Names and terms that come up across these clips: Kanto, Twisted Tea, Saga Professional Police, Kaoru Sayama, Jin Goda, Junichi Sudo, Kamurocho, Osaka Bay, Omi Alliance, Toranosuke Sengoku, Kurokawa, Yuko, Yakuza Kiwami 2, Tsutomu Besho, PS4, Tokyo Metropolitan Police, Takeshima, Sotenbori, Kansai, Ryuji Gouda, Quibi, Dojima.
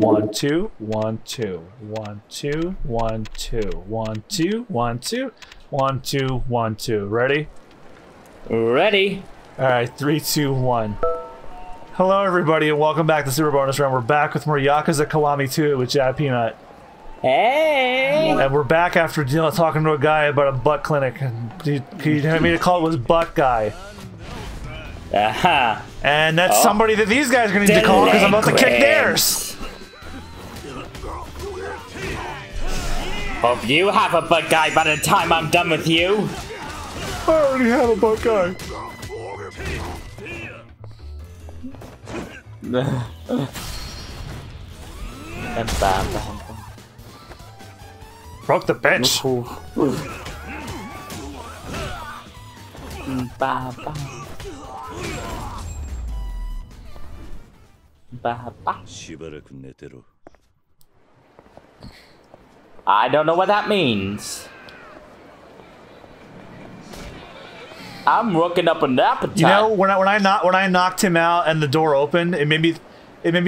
1 2 1 2 1 2 1 2 1 2 1 2 1 2 1 2 1 2 1 2 1 2 1 2 1 2 1 2 1 2 1 2 1 2 1 2 ready? Ready. All right, 3 2 1. Hello everybody and welcome back to Super Bonus Round. We're back with more Yakuza Kiwami 2 with Jad Peanut. Hey! And we're back after talking to a guy about a butt clinic. He had me to call it was butt guy. Aha. And that's somebody that these guys are going to need to call because I'm about to kick theirs. Hope you have a butt guy by the time I'm done with you. I already have a butt guy. And bam. Broke the bench. I don't know what that means. I'm working up an appetite. You know, when I knocked him out and the door opened, it made me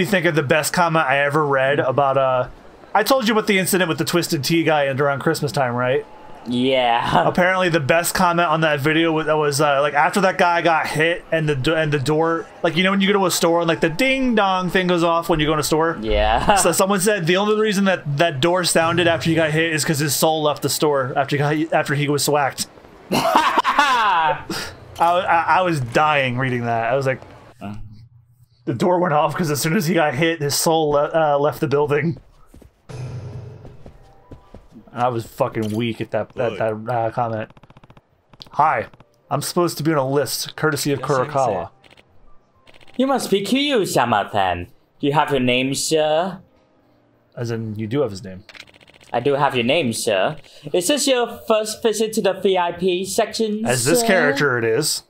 think of the best comment I ever read about I told you about the incident with the Twisted Tea guy around Christmas time, right? Yeah. Apparently, the best comment on that video was like after that guy got hit and the door, like you know when you go to a store and like the ding dong thing goes off when you go in a store. Yeah. So someone said the only reason that that door sounded after he got hit is because his soul left the store after he was swacked. I was dying reading that. I was like, the door went off because as soon as he got hit, his soul left the building. I was fucking weak at that comment. Hi, I'm supposed to be on a list, courtesy of Kurokawa. You must be Kyu Samatan. Do you have your name, sir? As in, you do have his name. I do have your name, sir. Is this your first visit to the VIP section, As this character, it is.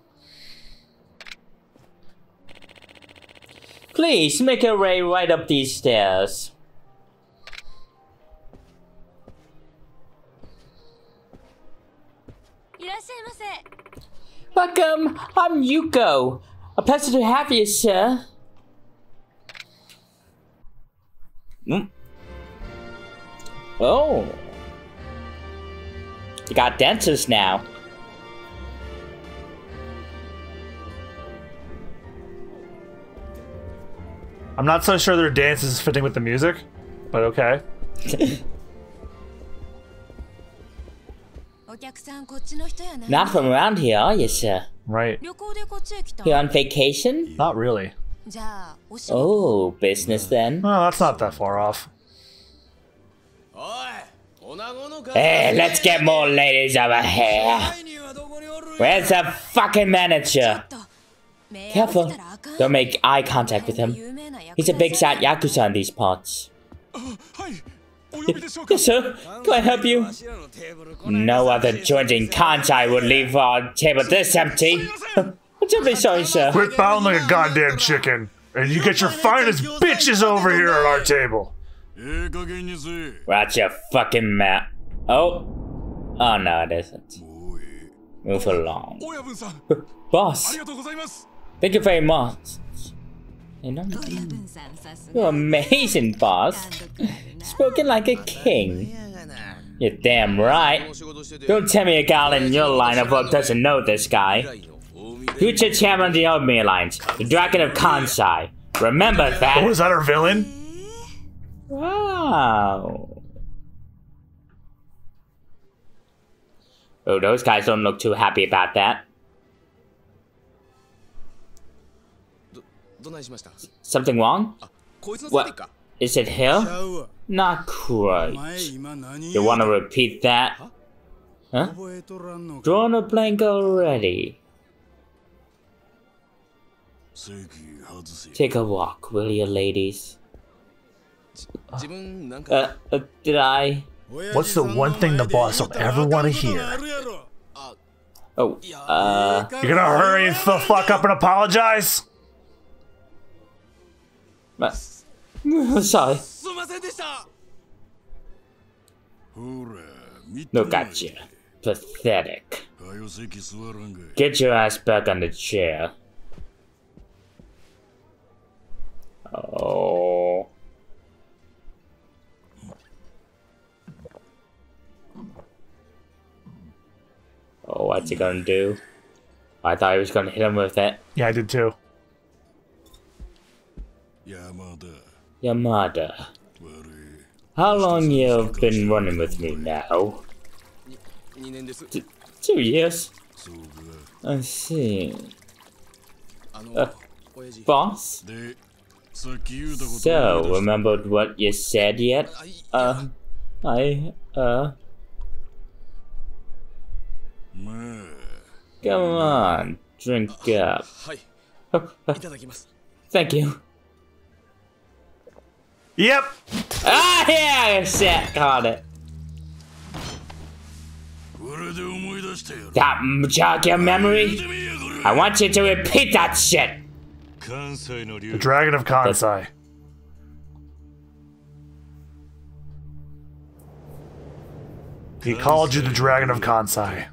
Please make your way right up these stairs. Welcome, I'm Yuko. A pleasure to have you, sir. Mm. Oh. You got dentists now. I'm not so sure their dance is fitting with the music, but okay. Not from around here, are you, sir? Right. You're on vacation? Not really. Oh, business then? Well, that's not that far off. Hey, let's get more ladies over here. Where's the fucking manager? Careful. Don't make eye contact with him. He's a big shot Yakuza in these parts. Yes, sir. Can I help you? No other joint in Kansai would leave our table this empty. I'm terribly sorry, sir. Quit bowing like a goddamn chicken, and you get your finest bitches over here at our table. Watch your fucking mouth. Oh. Oh, no, it isn't. Move along. Boss. Thank you very much. You're amazing, boss. Spoken like a king. You're damn right. Don't tell me a gal in your line of work doesn't know this guy. Future chairman of the Omi Alliance, the Dragon of Kansai. Remember that. Oh, is that our villain? Wow. Oh, those guys don't look too happy about that. Something wrong? What? Is it here? Not quite. You want to repeat that? Huh? Drawn a blank already. Take a walk, will you, ladies? Did I? What's the one thing the boss will ever want to hear? Oh, You're gonna hurry the fuck up and apologize? Sorry. Look at you. Pathetic. Get your ass back on the chair. Oh. What's he gonna do? I thought he was gonna hit him with it. Yeah, I did too. Yamada. How long you've been running with me now? 2 years? I see. Boss? So, remembered what you said yet? Come on, drink up. Thank you. Yep. Ah, yeah, shit, caught it. That jog your memory? I want you to repeat that shit. The Dragon of Kansai. He called you the Dragon of Kansai.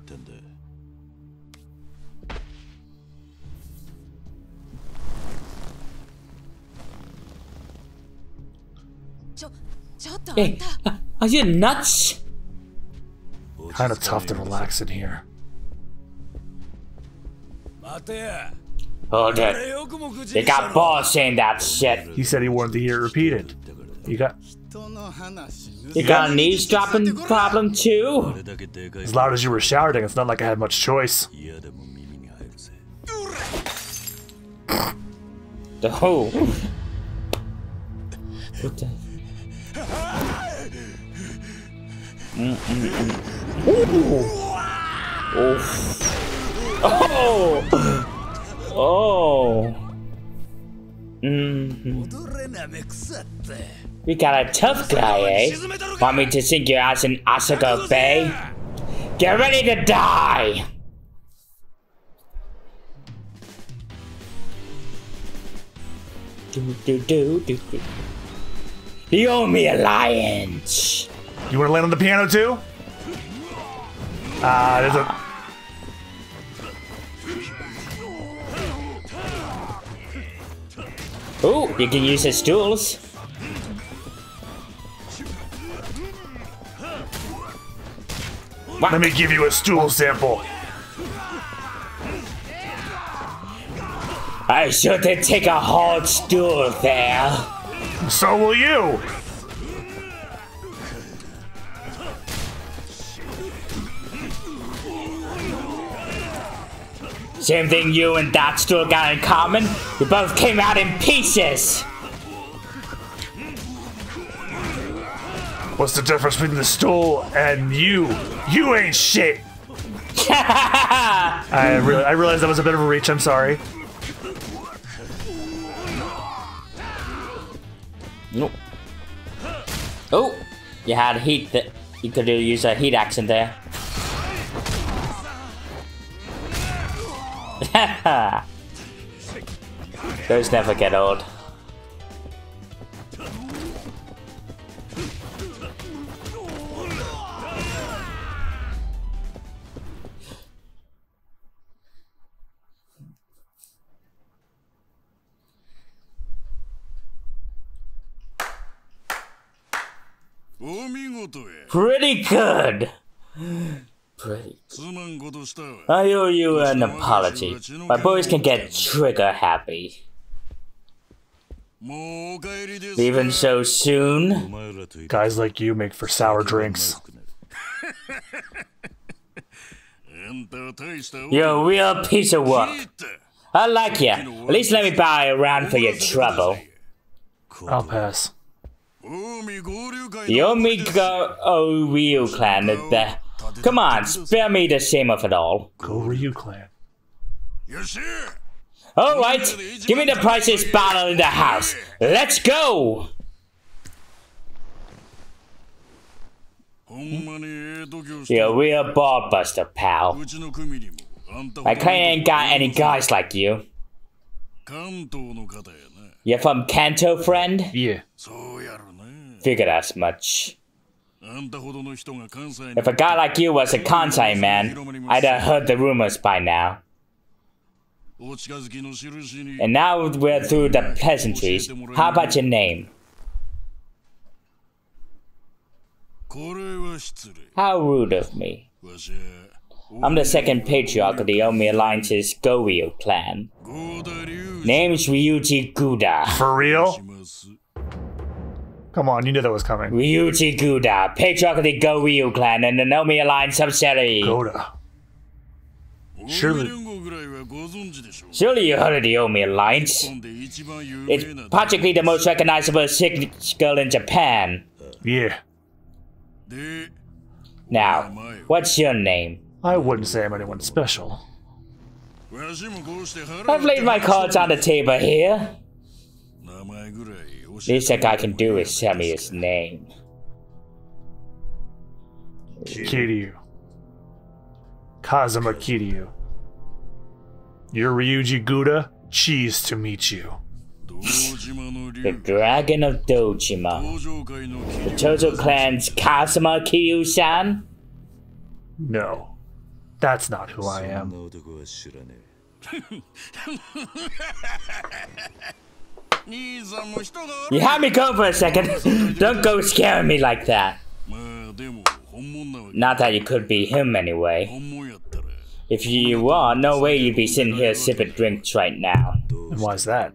Hey, are you nuts? Kind of tough to relax in here. Hold it. You got balls saying that shit. He said he wanted to hear it repeated. You got an eavesdropping problem too? As loud as you were shouting, it's not like I had much choice. What the? We got a tough guy, eh? Want me to sink your ass in Osaka Bay? Get ready to die! The Omi Alliance! You wanna land on the piano too? There's a... Ooh, you can use his tools. What? Let me give you a stool sample. I shouldn't take a hard stool there. So will you. Same thing you and that stool got in common. We both came out in pieces. What's the difference between the stool and you? You ain't shit. I realized that was a bit of a reach. I'm sorry. No. Oh, you had heat. That you could use a heat action there. Those never get old. Pretty good. Pretty. I owe you an apology. My boys can get trigger happy. Even so soon? Guys like you make for sour drinks. You're a real piece of work. I like you. At least let me buy a round for your trouble. I'll pass. The Omi-Ryu clan is there. Come on, spare me the shame of it all. Go-Ryu clan. Alright, give me the priciest bottle in the house. Let's go! You're a real ball buster, pal. My clan ain't got any guys like you. You're from Kanto, friend? Yeah. Figured as much. If a guy like you was a Kansai man, I'd have heard the rumors by now. And now we're through the pleasantries. How about your name? How rude of me. I'm the second patriarch of the Omi Alliance's Go-Ryu clan. Name's Ryuji Gouda. For real? Come on, you knew that was coming. Ryuji Gouda, patriarch of the Go-Ryu clan and the Omi Alliance subsidiary. Gouda. Surely you heard of the Omi Alliance. It's practically the most recognizable sick girl in Japan. Yeah. Now, what's your name? I wouldn't say I'm anyone special. I've laid my cards on the table here. Least that guy can do is tell me his name. Kiryu. Kazuma Kiryu. You're Ryuji Gouda. Cheese to meet you. The Dragon of Dojima. The Tojo Clan's Kazuma Kiryu-san? No. That's not who I am. You had me go for a second. Don't go scaring me like that. Not that you could be him anyway. If you are, no way you'd be sitting here sipping drinks right now. And why's that?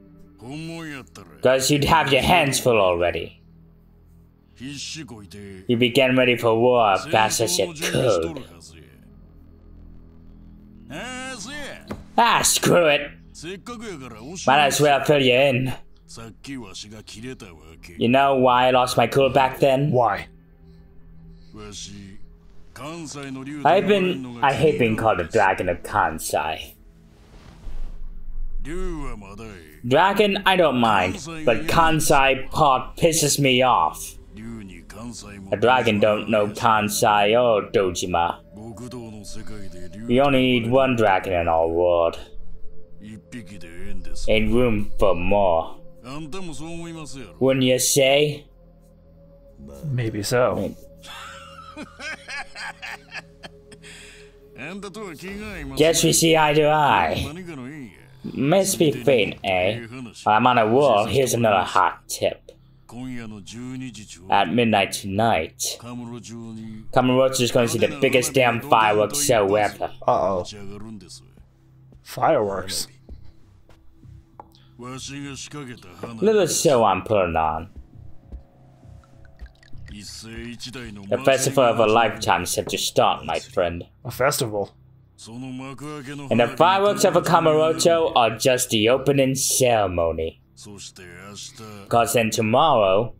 Because you'd have your hands full already. You'd be getting ready for war as fast as you could. Ah, screw it. Might as well fill you in. You know why I lost my cool back then? Why? I hate being called the Dragon of Kansai. Dragon, I don't mind, but Kansai part pisses me off. A dragon don't know Kansai or Dojima. We only need one dragon in our world. Ain't room for more. Wouldn't you say? Maybe so. Guess we see eye to eye. Must be faint, eh? While I'm on a wall, here's another hot tip. At midnight tonight, Kamurocho is going to see the biggest damn fireworks show ever. Uh-oh. Fireworks? Little show I'm putting on. The festival of a lifetime is set to start, my friend. A festival? And the fireworks of a Kamurocho are just the opening ceremony. Because then tomorrow,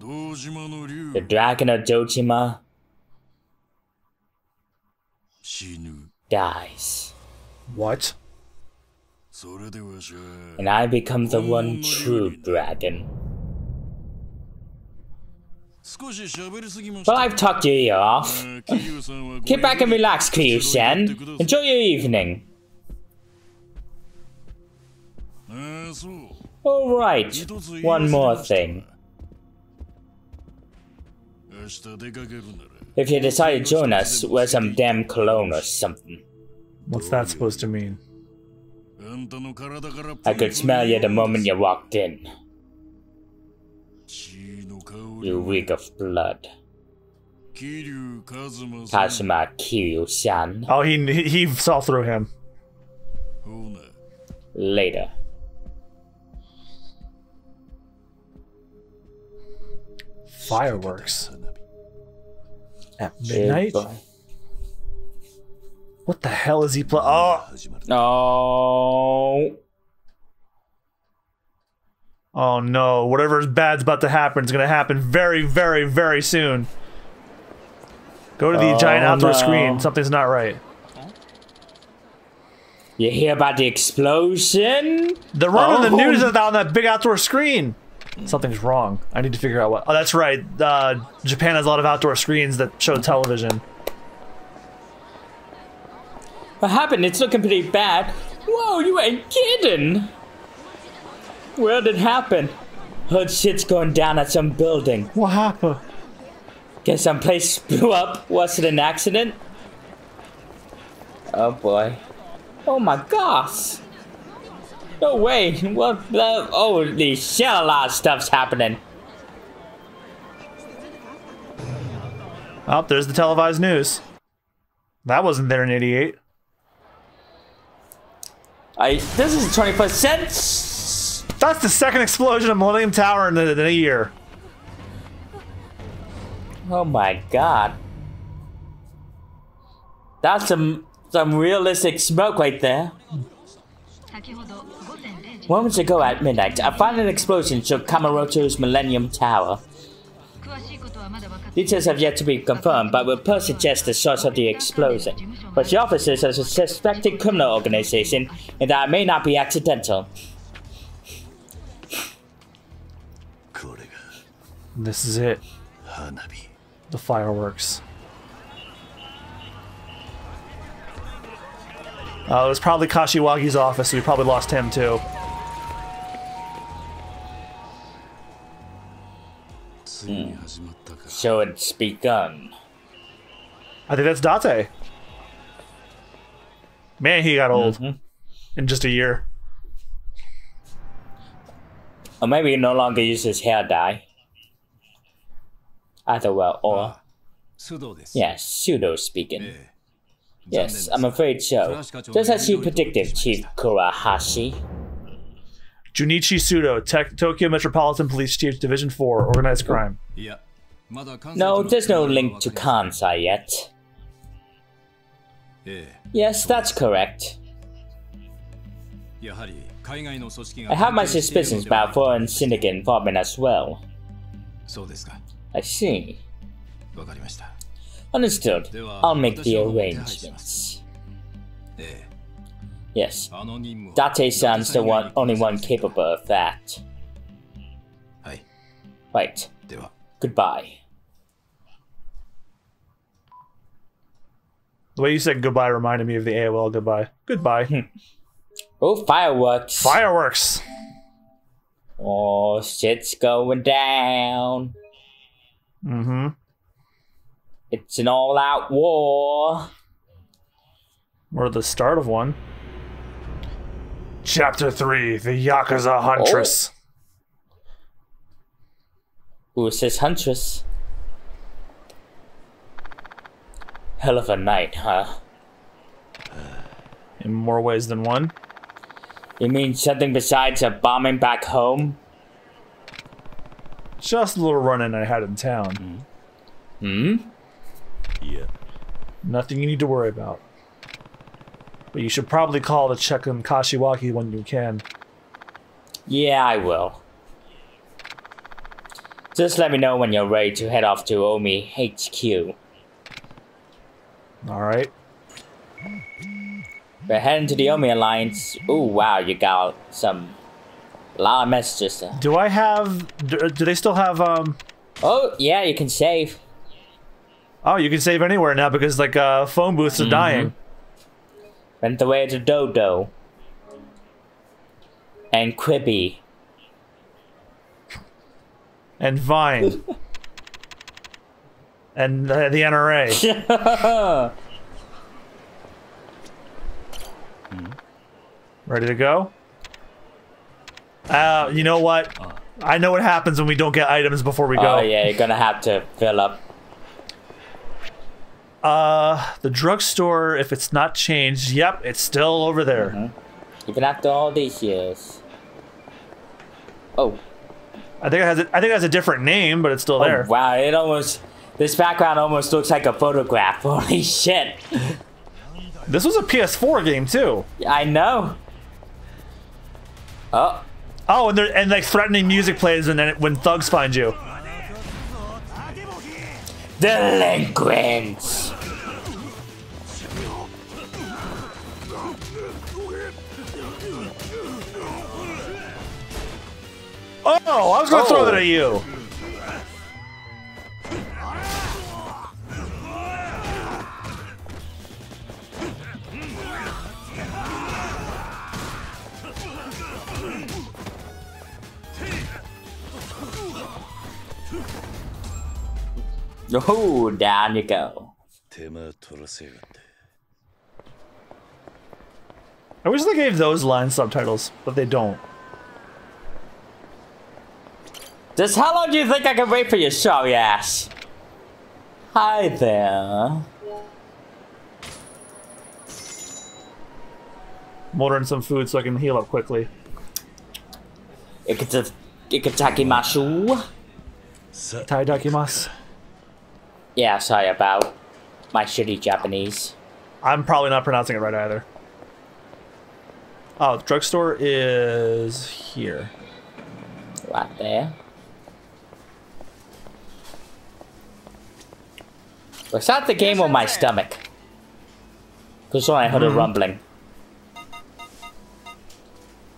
the Dragon of Dojima dies. What? And I become the one true dragon. Well, I've talked your ear off. Get back and relax, Kiryu-san. Enjoy your evening. Alright, one more thing. If you decide to join us, wear some damn cologne or something. What's that supposed to mean? I could smell you the moment you walked in. You reek of blood. Kazuma Kiryu-san. Oh, he saw through him. Later. Fireworks. At midnight? What the hell is he playing? Oh! No. Oh no, whatever bad's about to happen is going to happen very, very, very soon. Go to the giant outdoor screen. Something's not right. You hear about the explosion? They're running the news on that big outdoor screen. Something's wrong. I need to figure out what. Oh, that's right. Japan has a lot of outdoor screens that show television. What happened? It's looking pretty bad. Whoa, you ain't kidding. Where did it happen? Heard shit's going down at some building. What happened? Guess some place blew up. Was it an accident? Oh boy. Oh my gosh. No way. What the? Holy shit, a lot of stuff's happening. Oh, there's the televised news. That wasn't there in 88. This is 25 cents. That's the second explosion of Millennium Tower in a year. Oh my god. That's some realistic smoke right there. Moments ago at midnight, I found an explosion showed Kamurocho's Millennium Tower. Details have yet to be confirmed, but Rapport suggests the source of the explosion. But the officers are a suspected criminal organization, and that it may not be accidental. This is it. Hanabi. The fireworks. It was probably Kashiwagi's office, so we probably lost him too. So it's begun. I think that's Date. Man, he got old in just a year. Or maybe he no longer uses hair dye. Either well or. Yes, yeah, Sudo speaking. Yes, I'm afraid so. Just as you predicted, Chief Kurahashi. Junichi Sudo, Tokyo Metropolitan Police Chief, Division 4, Organized Crime. No, there's no link to Kansai yet. Yes, that's correct. I have my suspicions about foreign syndicate involvement as well. I see. Understood. I'll make the arrangements. Yes. Date-san's the only one capable of that. Right. Goodbye. The way you said goodbye reminded me of the AOL goodbye. Goodbye. Oh, fireworks. Fireworks! Oh, shit's going down. Mm-hmm. It's an all-out war. Or the start of one. Chapter 3, the Yakuza Huntress. Ooh, it says Huntress. Hell of a night, huh? In more ways than one. You mean something besides a bombing back home? Just a little run-in I had in town. Hmm? Yeah. Nothing you need to worry about. But you should probably call to check on Kashiwagi when you can. Yeah, I will. Just let me know when you're ready to head off to Omi HQ. Alright. We're heading to the Omi Alliance. Ooh, wow, you got some... a lot of messages there. Do I have... do they still have, Oh, yeah, you can save. Oh, you can save anywhere now because, like, phone booths are dying. Went the way to Dodo. And Quibi. And Vine. And the NRA. Ready to go? You know what? I know what happens when we don't get items before we go. Oh, yeah, you're gonna have to fill up. The drugstore, if it's not changed, yep, it's still over there. Even after all these years. Oh. I think it has a different name, but it's still there. Wow, it almost... this background almost looks like a photograph. Holy shit. This was a PS4 game, too. I know. Oh. Oh, and like threatening music plays and then when thugs find you. Delinquents! Oh, I was gonna throw that at you! Oh, down you go. I wish they gave those line subtitles, but they don't. Just how long do you think I can wait for your sorry ass? Hi there. More in some food so I can heal up quickly. Ikatakimashu. Taidakimasu. Yeah, sorry about my shitty Japanese. I'm probably not pronouncing it right either. Oh, the drugstore is here. Right there. It's not the game on my stomach. Because when I heard a rumbling.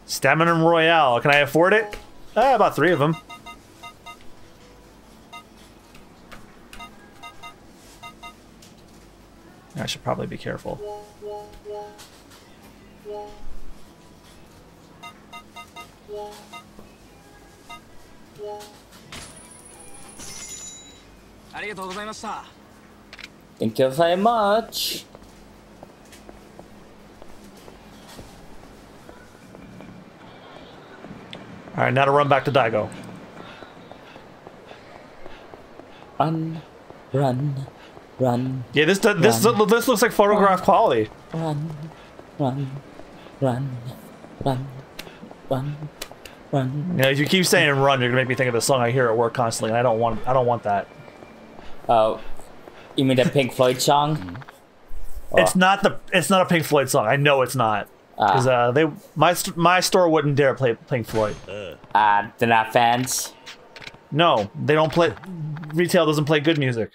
Stamina Royale. Can I afford it? About 3 of them. I should probably be careful. Thank you very much. All right, now to run back to Daigo. Run, run, run. Yeah, this looks like photograph quality. Run, run, run, run, run, run. You know, if you keep saying "run," you're gonna make me think of the song I hear at work constantly, and I don't want that. Oh, you mean the Pink Floyd song? It's not a Pink Floyd song. I know it's not. Because my store wouldn't dare play Pink Floyd. They're not fans? No, they don't play. Retail doesn't play good music.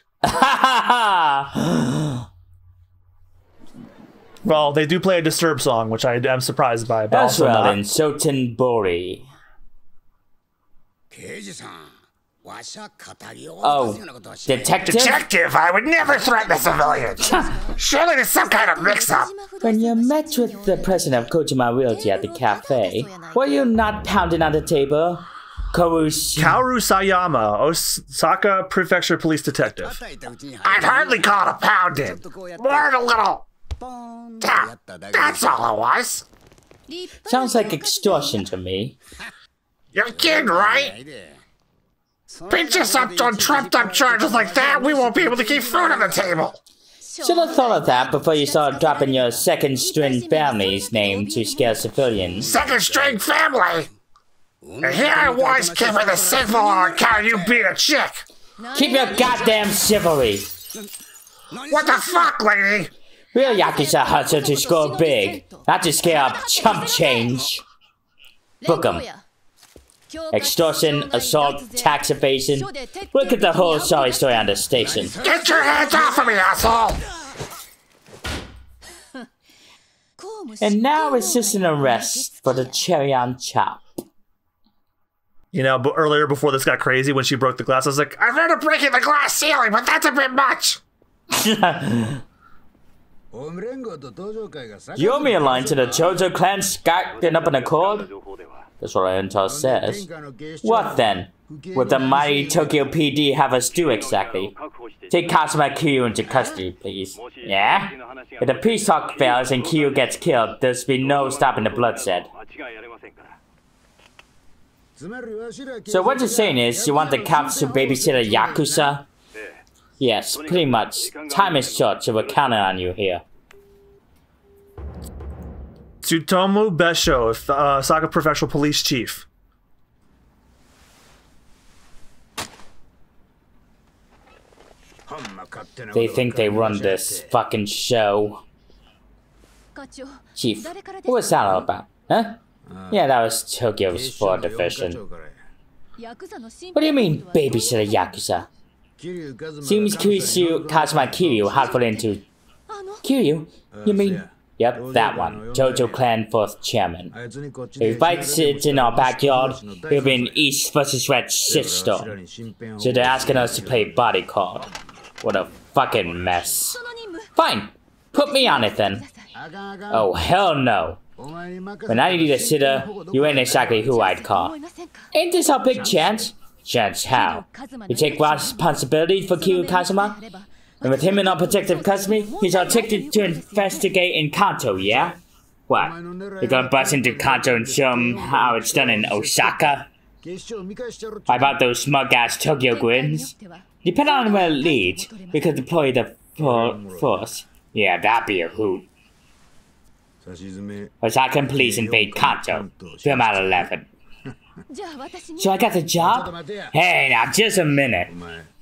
Well, they do play a Disturbed song, which I am surprised by. But that's right, in Sotenbori. Oh, detective? Detective? I would never threaten a civilian. Surely there's some kind of mix-up. When you met with the president of Kojima Realty at the cafe, were you not pounding on the table? Kaoru Sayama, Osaka Prefecture Police Detective. I'd hardly call it a pounding. More of a little... That's all it was. Sounds like extortion to me. You're kidding, right? Pinch us up on trumped-up charges like that, we won't be able to keep food on the table! Should have thought of that before you started dropping your second-string family's name to scare civilians. Second-string family? And here I was giving the civil on account you beat a chick! Keep your goddamn chivalry! What the fuck, lady? Real Yakuza hustle to score big, not to scare up chump change. Book 'em. Extortion, assault, tax evasion. Look at the whole sorry story on the station. Get your hands off of me, asshole! And now it's just an arrest for the cherry on top. You know, but earlier before this got crazy when she broke the glass, I was like, I've heard of breaking the glass ceiling, but that's a bit much! You owe me a line to the Tojo Clan skacking up in a cold? That's what Ryontar says. What then? Would the mighty Tokyo PD have us do exactly? Take Kazuma Kiryu into custody, please. Yeah? If the peace talk fails and Kiryu gets killed, there's be no stopping the bloodshed. So what you're saying is, you want the cops to babysit a Yakuza? Yes, pretty much. Time is short, so we're counting on you here. Tsutomu Besho, Saga Professional Police Chief. They think they run this fucking show. Chief, what was that all about? Huh? Yeah, that was Tokyo's Sport Division. What do you mean, babysitter Yakuza? Seems Kazuma Kiryu had fallen into... Kiryu? You mean... Yep, that one. Tojo Clan 4th Chairman. If he fights it in our backyard, it'll be an East vs. Red shitstorm. So they're asking us to play bodyguard. What a fucking mess. Fine, put me on it then. Oh, hell no. When I need a sitter, you ain't exactly who I'd call. Ain't this our big chance? Chance how? You take responsibility for Kiryu Kazuma? And with him in our protective custody, he's articulated to investigate in Kanto, yeah? What? You're gonna bust into Kanto and show him how it's done in Osaka? How about those smug-ass Tokyo grins? Depending on where it leads, we could deploy the full force. Yeah, that'd be a hoot. Osaka police invade Kanto, film out 11. So I got the job? Hey, now just a minute.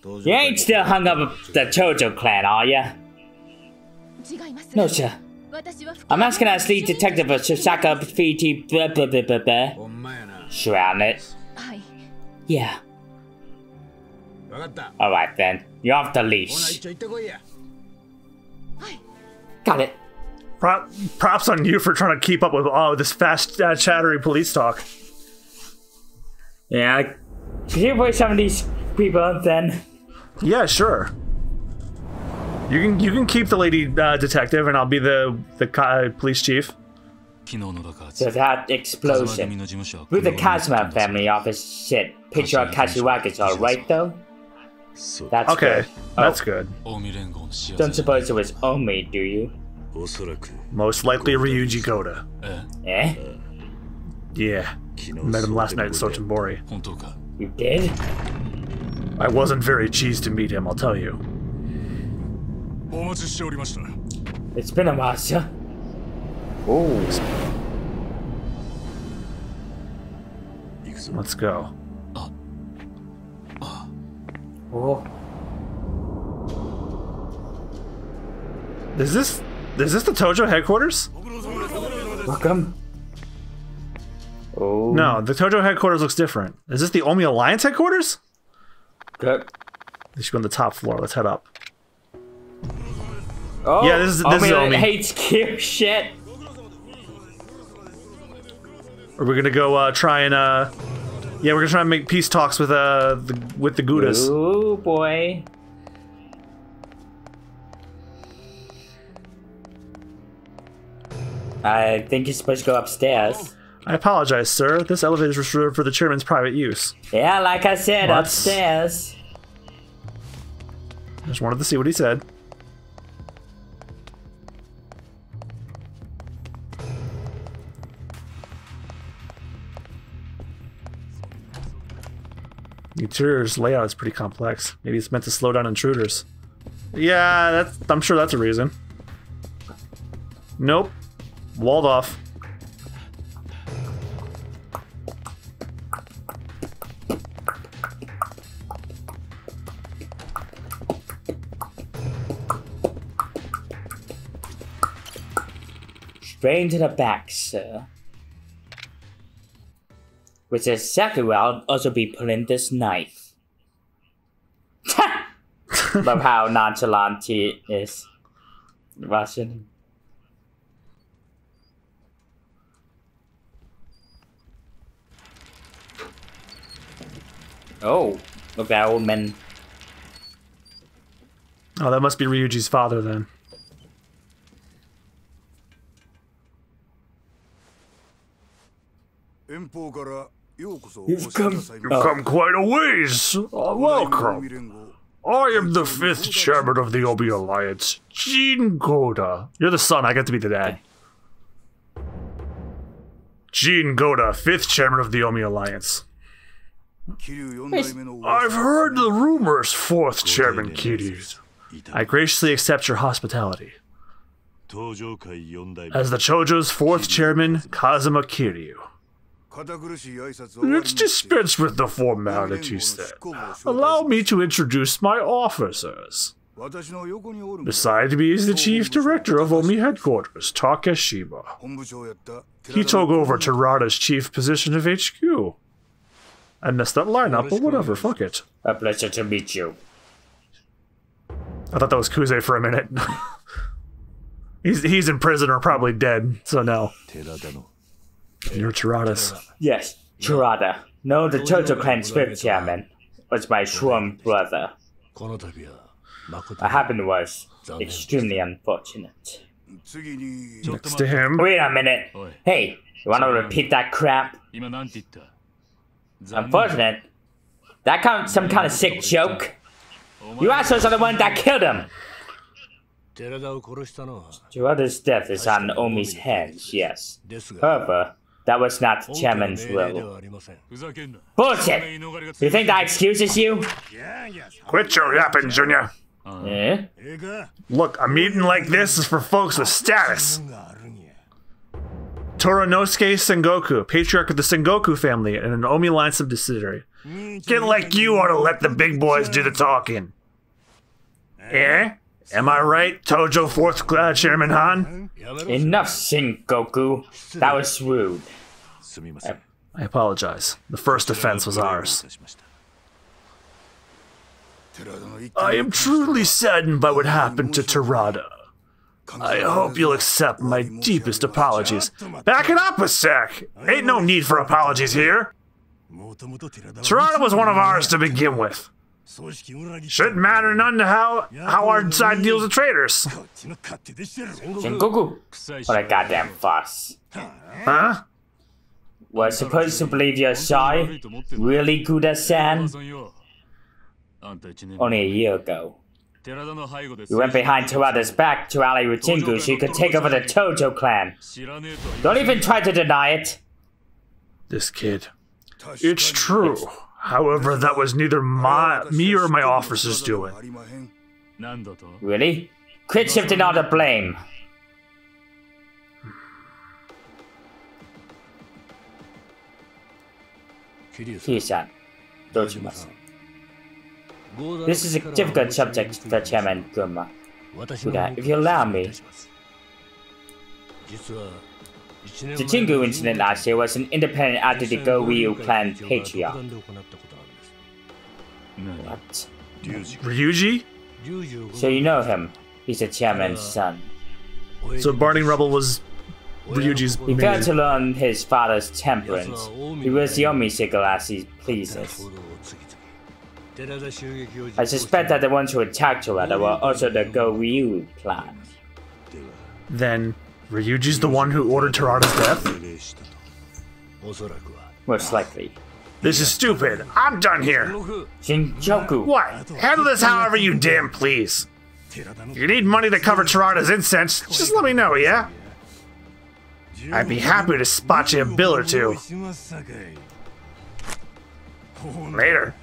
You ain't still hung up with the Tojo Clan, are you? No, sir. I'm asking our lead detective of Osaka Prefecture Police. Surround it. Yeah. Alright then, you're off the leash. Got it. Props on you for trying to keep up with all this fast, chattery police talk. Yeah, can you avoid some of these people then? Yeah, sure. You can keep the lady detective, and I'll be the police chief. So that explosion with the Kazuma family office shit. Picture of Kashiwagi's all right though. That's okay. Good. Oh. That's good. Don't suppose it was Omi, do you? Most likely Ryuji Gouda. Eh? Yeah. Met him last night in Sotenbori. You did? I wasn't very cheesed to meet him, I'll tell you. It's been a while, sir. Oh. Let's go. Oh. Is this the Tojo headquarters? Welcome. Oh. No, the Tojo headquarters looks different. Is this the Omi Alliance headquarters? Okay. They should go on the top floor. Let's head up. Oh. Yeah, this is Omi. Hates cute shit. Are we gonna go try and Yeah, we're gonna try and make peace talks with the Goudas. Oh boy! I think you're supposed to go upstairs. I apologize, sir. This elevator is reserved for the chairman's private use. Yeah, like I said, upstairs. I just wanted to see what he said. The interior's layout is pretty complex. Maybe it's meant to slow down intruders. Yeah, I'm sure that's a reason. Nope. Walled off. Straight into the back, sir. Which is exactly where I'll also be pulling this knife. Love how nonchalant he is. Russian. Oh, look at that old man. Oh, that must be Ryuji's father then. You've come quite a ways. Welcome. I am the 5th chairman of the Omi Alliance, Jin Goda. You're the son, I get to be the dad. Jin Goda, 5th chairman of the Omi Alliance. I've heard the rumors, 4th chairman Kiryu. I graciously accept your hospitality. As the Chojo's 4th chairman, Kazuma Kiryu. Let's dispense with the formalities then. Allow me to introduce my officers. Beside me is the chief director of Omi headquarters, Takeshima. He took over Terada's chief position of HQ. I messed that line up, but whatever, fuck it. A pleasure to meet you. I thought that was Kuze for a minute. He's in prison or probably dead, so no. You're Terada's. Yes, Terada. No, the Tojo Clan script chairman was my shroom brother. What happened was extremely unfortunate. Next to him. Wait a minute. Hey, you want to repeat that crap? Unfortunate? That counts some kind of sick joke? You assholes are the one that killed him! Terada's death is on Omi's hands, yes. However, that was not the chairman's will. Bullshit! You think that excuses you? Quit your yapping, Junior. Eh? Look, a meeting like this is for folks with status. Toranosuke Sengoku, patriarch of the Sengoku family and an Omi Alliance subsidiary. Get like you ought to let the big boys do the talking. Eh? Am I right, Tojo 4th Chairman Han? Enough, Sengoku. That was rude. I apologize. The first offense was ours. I am truly saddened by what happened to Terada. I hope you'll accept my deepest apologies. Back it up a sec! Ain't no need for apologies here! Terada was one of ours to begin with. Shouldn't matter none to how our side deals with traitors. Sengoku, what a goddamn fuss. Huh? We're supposed to believe you're shy? Really, Gouda-san? Only a year ago, you went behind Terada's back to ally with Jingu so you could take over the Tojo clan. Don't even try to deny it! This kid. It's true. However, that was neither me or my officers doing. Really? Quit shifting all the blame. Kiryu-san, Dojima-san. This is a difficult subject for Chairman Guma. If you allow me. The Jingu incident last year was an independent act of the Go-Ryu clan patriarch. What? Ryuji? So you know him. He's the chairman's son. So Barney Rubble was Ryuji's He failed to learn his father's temperance. He wears the Omi sickle as he pleases. I suspect that the ones who attacked Terada were also the Go-Ryu clan. Then, Ryuji's the one who ordered Terada's death? Most likely. This is stupid. I'm done here. Shinjoku. What? Handle this however you damn please. If you need money to cover Terada's incense, just let me know, yeah? I'd be happy to spot you a bill or two. Later.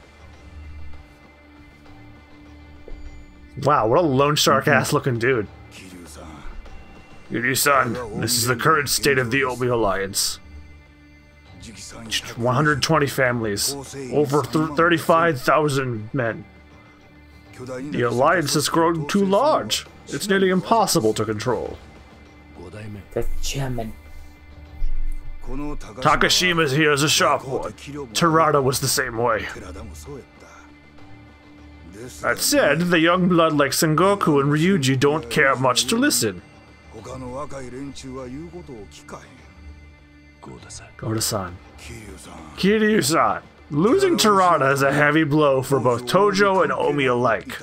Wow, what a loan shark ass looking dude. Kiryu-san, this is the current state of the Omi Alliance. 120 families, over 35,000 men. The Alliance has grown too large. It's nearly impossible to control. The chairman. Takashima's here as a shop boy. Terada was the same way. That said, the young blood like Sengoku and Ryuji don't care much to listen. Goda-san. Kiryu-san. Losing Terada is a heavy blow for both Tojo and Omi alike.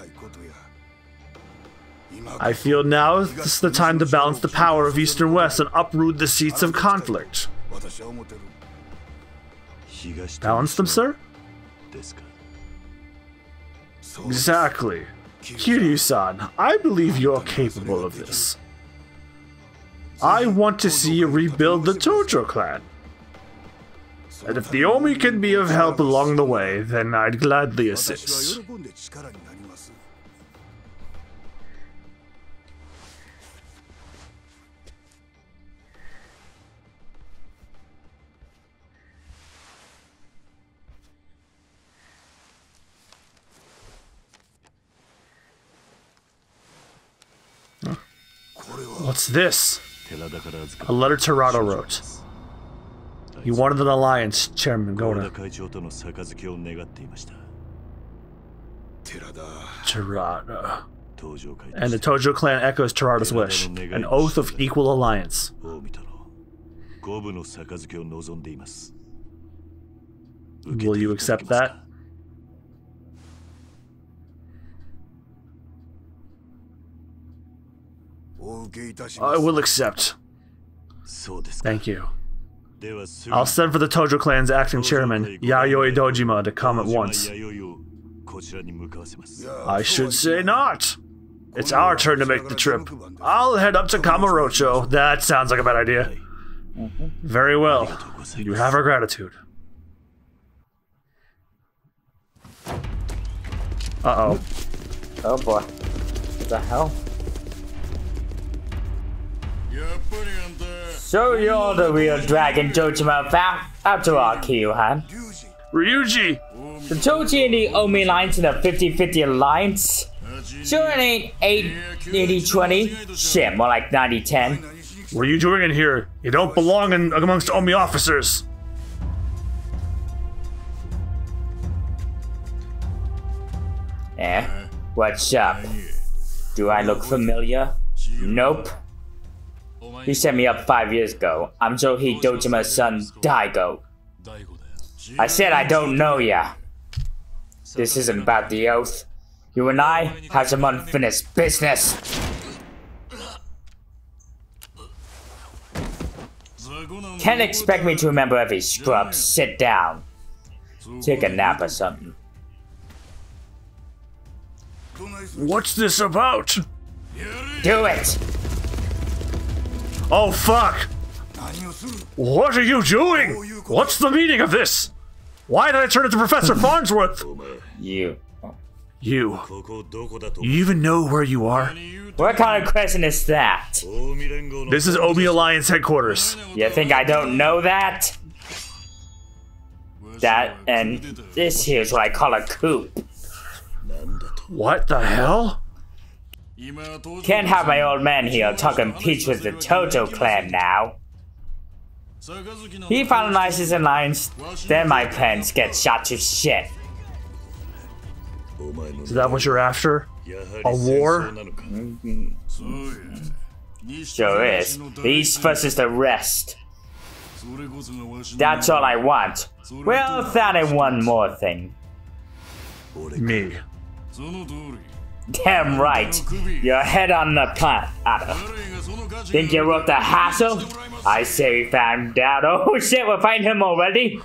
I feel now is the time to balance the power of East and West and uproot the seeds of conflict. Balance them, sir? Exactly. Kiryu-san, I believe you're capable of this. I want to see you rebuild the Tojo clan. And if the Omi can be of help along the way, then I'd gladly assist. What's this? A letter Terada wrote. He wanted an alliance, Chairman Goda. Terada. And the Tojo clan echoes Terada's wish. An oath of equal alliance. Will you accept that? I will accept. Thank you. I'll send for the Tojo clan's acting chairman, Yayoi Dojima, to come at once. I should say not. It's our turn to make the trip. I'll head up to Kamurocho. That sounds like a bad idea. Very well. You have our gratitude. Uh-oh. Oh boy. What the hell? So you're the real dragon, Dojima, after all, Kiryu-han. Ryuji! The Toji and the Omi Alliance in a 50-50 alliance? Sure it ain't 80-20. Shit, more like 90-10. What are you doing in here? You don't belong in amongst Omi officers. Eh? What's up? Do I look familiar? Nope. He set me up 5 years ago. I'm Johi Dojima's son, Daigo. I said I don't know ya. This isn't about the oath. You and I have some unfinished business. Can't expect me to remember every scrub. Sit down. Take a nap or something. What's this about? Do it! Oh fuck! What are you doing? What's the meaning of this? Why did I turn into Professor Farnsworth? You even know where you are? What kind of question is that? This is Omi Alliance headquarters. You think I don't know that? That and this here's what I call a coup. What the hell? Can't have my old man here talking peach with the Tojo Clan now. He finalizes an alliance, then my plans get shot to shit. Is that what you're after? A war? Sure is. The East versus the rest. That's all I want. Well, that and one more thing. Me. Damn right. Your head on the platter. Think you're worth the hassle? I say we found out. Oh shit, we're fighting him already?